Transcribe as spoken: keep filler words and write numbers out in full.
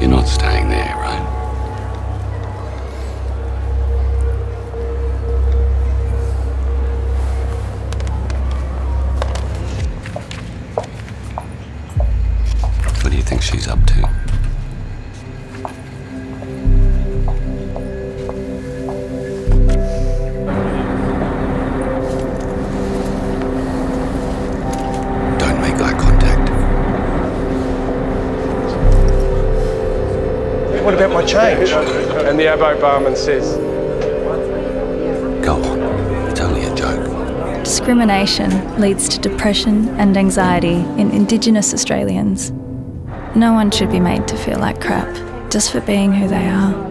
You're not staying there, right? What do you think she's up to? What about my change? And the Abbo barman says, go on, it's only a joke. Discrimination leads to depression and anxiety in Indigenous Australians. No one should be made to feel like crap just for being who they are.